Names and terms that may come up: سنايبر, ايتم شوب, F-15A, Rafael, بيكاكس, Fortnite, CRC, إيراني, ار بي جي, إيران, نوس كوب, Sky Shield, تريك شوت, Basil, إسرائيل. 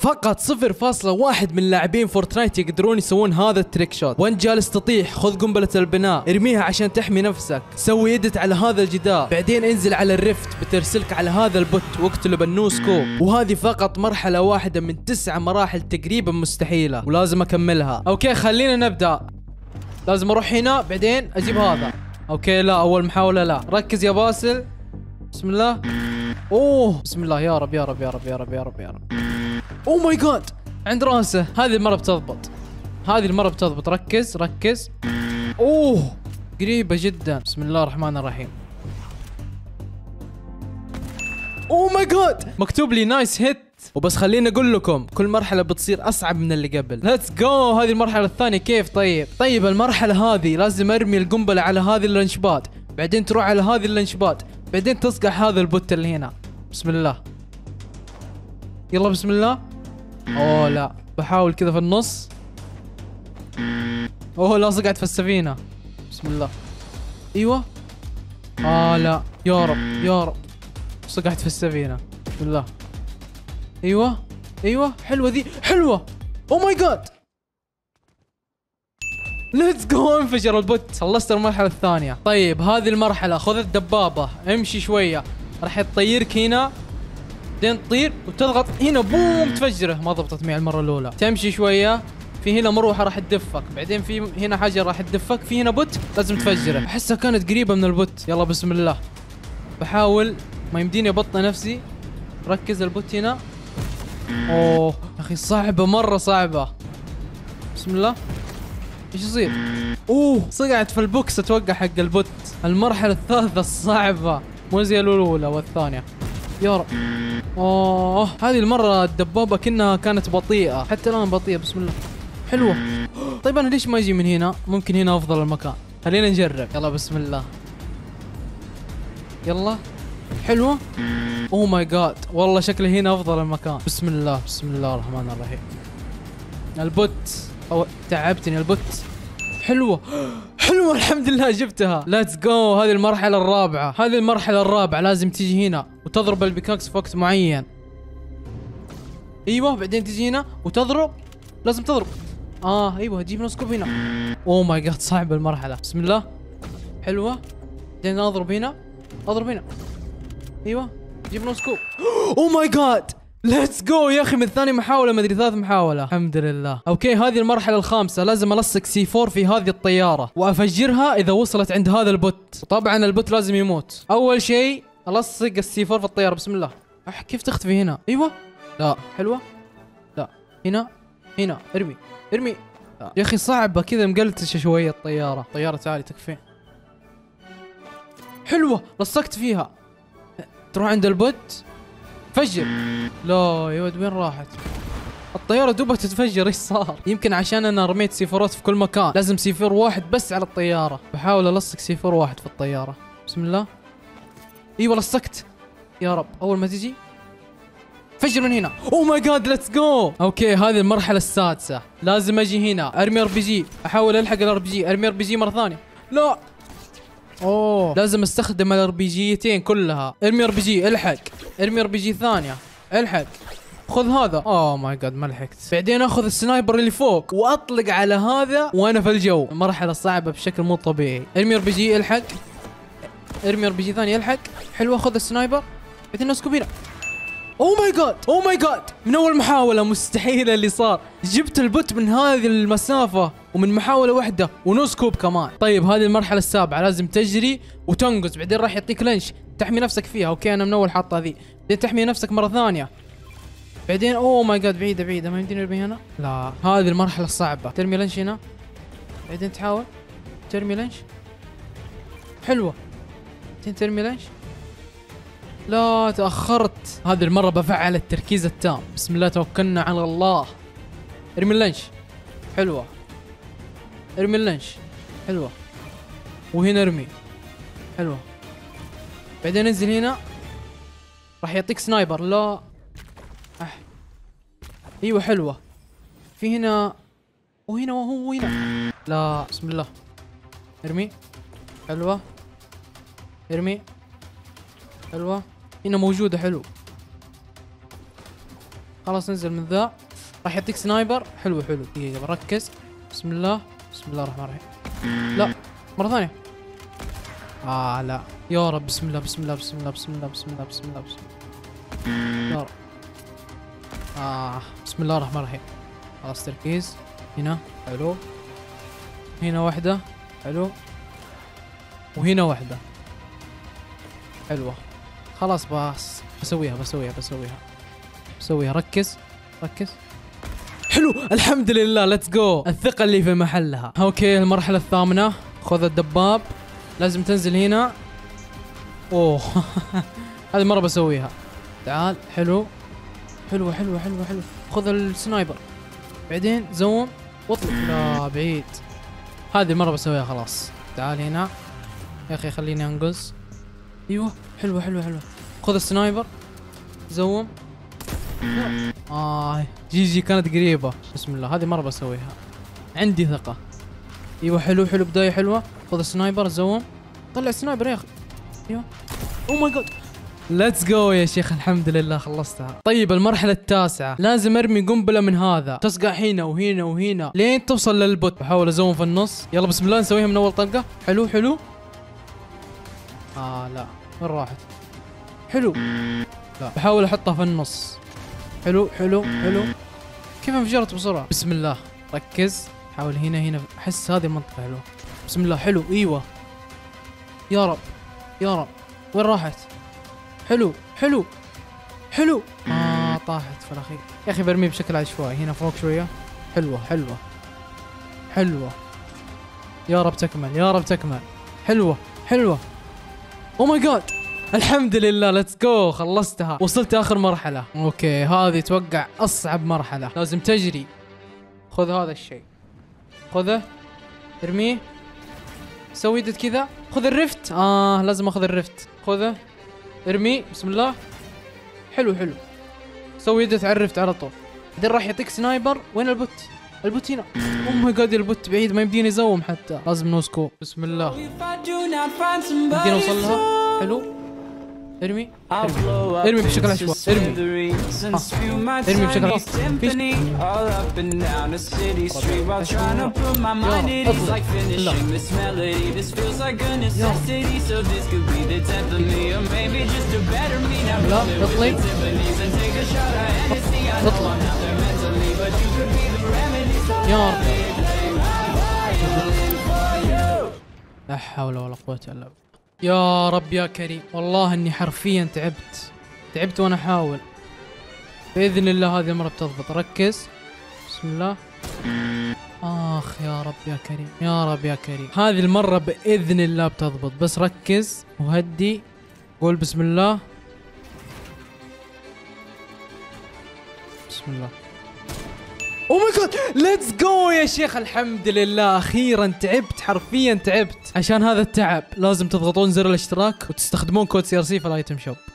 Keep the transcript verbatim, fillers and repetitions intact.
فقط صفر فاصلة واحد من لاعبين فورتنايت يقدرون يسوون هذا التريك شوت. وانت جالس تطيح خذ قنبلة البناء ارميها عشان تحمي نفسك، سوي يدت على هذا الجدار، بعدين انزل على الريفت بترسلك على هذا البوت واقتله بالنوس كوب. وهذه فقط مرحلة واحدة من تسع مراحل تقريبا مستحيلة ولازم اكملها. اوكي خلينا نبدأ. لازم اروح هنا بعدين اجيب هذا. اوكي لا اول محاولة لا، ركز يا باسل. بسم الله. اوه بسم الله يا رب يا رب يا رب يا رب يا رب يا رب. او ماي جاد عند راسه. هذه المره بتضبط، هذه المره بتضبط. ركز ركز. اوه قريبه جدا. بسم الله الرحمن الرحيم. او ماي جاد مكتوب لي نايس هيت. وبس خليني اقول لكم كل مرحله بتصير اصعب من اللي قبل. ليتس جو. هذه المرحله الثانيه كيف؟ طيب طيب المرحله هذه لازم ارمي القنبله على هذه اللانشبات، بعدين تروح على هذه اللانشبات، بعدين تصقع هذا البوت اللي هنا. بسم الله يلا بسم الله. اوه لا بحاول كذا في النص. اوه لا صقعت في السفينة. بسم الله. ايوه. اه لا يا رب يا رب صقعت في السفينة. بسم الله. ايوه ايوه حلوة ذي حلوة. او ماي جاد ليتس جو. انفجر البوت. خلصت المرحلة الثانية. طيب هذه المرحلة خذ الدبابة امشي شوية راح تطيرك هنا، بعدين تطير وتضغط هنا بوم تفجره. ما ضبطت معي المره الاولى. تمشي شويه، في هنا مروحه راح تدفك، بعدين في هنا حجر راح تدفك، في هنا بوت لازم تفجره. احسها كانت قريبه من البوت. يلا بسم الله. بحاول ما يمديني ابطئ نفسي. ركز البوت هنا. اوه يا اخي صعبه مره صعبه. بسم الله. ايش يصير؟ اوه صقعت في البوكس اتوقع حق البوت. المرحله الثالثه الصعبه مو زي الاولى والثانيه. يا رب. اوه هذه المرة الدبابة كأنها كانت بطيئة، حتى الآن بطيئة. بسم الله. حلوة. طيب أنا ليش ما أجي من هنا؟ ممكن هنا أفضل المكان. خلينا نجرب. يلا بسم الله. يلا. حلوة. اوه ماي جاد والله شكله هنا أفضل المكان. بسم الله بسم الله الرحمن الرحيم. البوت أو تعبتني البوت. حلوة حلوة الحمد لله جبتها. ليتس جو. هذه المرحلة الرابعة. هذه المرحلة الرابعة لازم تيجي هنا وتضرب البيكاكس في وقت معين. ايوه بعدين تيجي هنا وتضرب، لازم تضرب. اه ايوه تجيب نص كوب هنا. اوه ماي جاد صعبة المرحلة. بسم الله. حلوة. بعدين اضرب هنا، اضرب هنا. ايوه جيب نص كوب. اوه ماي جاد ليتس جو يا اخي من ثاني محاولة ما ادري ثالث محاولة. الحمد لله. اوكي هذه المرحلة الخامسة لازم الصق سي أربعة في هذه الطيارة وافجرها اذا وصلت عند هذا البوت. طبعا البوت لازم يموت. اول شيء الصق السي أربعة في الطيارة. بسم الله. أح كيف تختفي هنا؟ ايوه. لا حلوة. لا هنا هنا ارمي ارمي. لا. يا اخي صعبة كذا مقلتشة شوية الطيارة. طيارة تعالي تكفي. حلوة لصقت فيها. تروح عند البوت فجر. لا يا ولد وين راحت؟ الطيارة دوبها تتفجر. ايش صار؟ يمكن عشان انا رميت سيفرات في كل مكان. لازم سيفر واحد بس على الطيارة. بحاول الصق سيفر واحد في الطيارة. بسم الله. ايوه لصقت. يا رب اول ما تجي فجر من هنا. او ماي جاد ليتس جو. اوكي هذه المرحلة السادسة لازم اجي هنا ارمي ار بي جي، احاول الحق الار بي جي، ارمي ار بي جي مرة ثانية. لا اوه لازم استخدم الار بي جيتين كلها. ارمي ار بي جي الحق، ارمي ار بي جي ثانية الحق، خذ هذا. اوه ماي جاد ما لحقت. بعدين اخذ السنايبر اللي فوق واطلق على هذا وانا في الجو. مرحلة صعبة بشكل مو طبيعي. ارمي ار بي جي الحق، ارمي ار بي جي ثانية الحق. حلوة خذ السنايبر بعدين اسكب هنا. اوه ماي جاد اوه ماي جاد من اول محاولة مستحيل اللي صار. جبت البوت من هذه المسافة ومن محاولة واحدة ونص كوب كمان. طيب هذه المرحلة السابعة لازم تجري وتنقز، بعدين راح يعطيك لنش تحمي نفسك فيها. اوكي انا من اول حاطة هذه، بعدين تحمي نفسك مرة ثانية، بعدين اوه ماي جاد بعيدة بعيدة ما يمديني ارمي هنا. لا هذه المرحلة الصعبة. ترمي لنش هنا، بعدين تحاول ترمي لنش. حلوة. بعدين ترمي لنش. لا تأخرت. هذه المرة بفعل التركيز التام. بسم الله توكلنا على الله. ارمي اللنش. حلوة. ارمي اللنش. حلوة. وهنا ارمي. حلوة. بعدين انزل هنا راح يعطيك سنايبر. لا أح. ايوه حلوة. في هنا وهنا وهو هنا. لا بسم الله. ارمي. حلوة. ارمي. حلوة. هنا موجودة. حلو. خلاص ننزل من ذا. راح يعطيك سنايبر حلو حلو. دقيقة بركز. بسم الله بسم الله الرحمن الرحيم. لا مرة ثانية. آه لا يا رب. بسم الله بسم الله بسم الله بسم الله بسم الله بسم الله بسم الله. يا رب. آه بسم الله الرحمن الرحيم. خلاص تركيز. هنا حلو. هنا واحدة حلو. وهنا واحدة حلوة. خلاص بس بسويها بسويها بسويها بسويها. ركز ركز. حلو الحمد لله. ليتس جو. الثقة اللي في محلها. اوكي المرحلة الثامنة. خذ الدباب. لازم تنزل هنا. اوه هذه مرة بسويها. تعال. حلو حلوة حلوة حلوة حلوة. خذ السنايبر بعدين زوم واطلق. لا بعيد. هذه المرة بسويها. خلاص تعال هنا يا اخي. خليني انقز. ايوه حلوة حلوة حلوة. خذ السنايبر زوم. آه جي جي كانت قريبة. بسم الله هذه مرة بسويها. عندي ثقة. ايوه حلو حلو. بداية حلوة. خذ السنايبر زوم. طلع السنايبر يا اخي. ايوه. او ماي جاد. ليتس جو يا شيخ. الحمد لله خلصتها. طيب المرحلة التاسعة. لازم ارمي قنبلة من هذا. تصقع هنا وهنا وهنا لين توصل للبوت. بحاول ازوم في النص. يلا بسم الله نسويها من اول طلقة. حلو حلو. آه لا وين راحت؟ حلو. لا بحاول احطها في النص. حلو حلو حلو. كيف انفجرت بسرعة؟ بسم الله ركز. حاول هنا هنا. احس هذه المنطقة حلوة. بسم الله حلو. ايوه يا رب يا رب. وين راحت؟ حلو حلو حلو. آه طاحت في الأخير يا أخي. برميه بشكل عشوائي. هنا فوق شوية. حلوة حلوة حلوة. يا رب تكمل يا رب تكمل. حلوة حلوة. أو ماي جاد. الحمد لله ليتس جو. خلصتها. وصلت آخر مرحلة. أوكي هذه توقع أصعب مرحلة. لازم تجري. خذ هذا الشيء. خذه ارميه. سوي دد كذا. خذ الرفت. آه لازم أخذ الرفت. خذه ارمي. بسم الله حلو حلو. سوي يده تعرفت على طول. بعدين راح يعطيك سنايبر. وين البوت؟ البوت هنا. او ماي جاد البوت بعيد ما يمديني زوم حتى. لازم نوسكو. بسم الله يمديني اوصل لها. حلو ارمي ارمي, ارمي بشكل عشوائي. ارمي ها. ارمي بشكل عشوائي. لا اطلق اطلق. يا رب. لا حول ولا قوة الا بالله. يا رب يا كريم. والله اني حرفيا تعبت تعبت وانا احاول. باذن الله هذه المره بتضبط. ركز. بسم الله. اخ يا رب يا كريم يا رب يا كريم. هذه المره باذن الله بتضبط. بس ركز وهدي. قول بسم الله بسم الله. او ماي جاد ليتس جو يا شيخ. الحمد لله اخيرا. تعبت حرفيا تعبت. عشان هذا التعب لازم تضغطون زر الاشتراك وتستخدمون كود سي ار سي في الايتم شوب.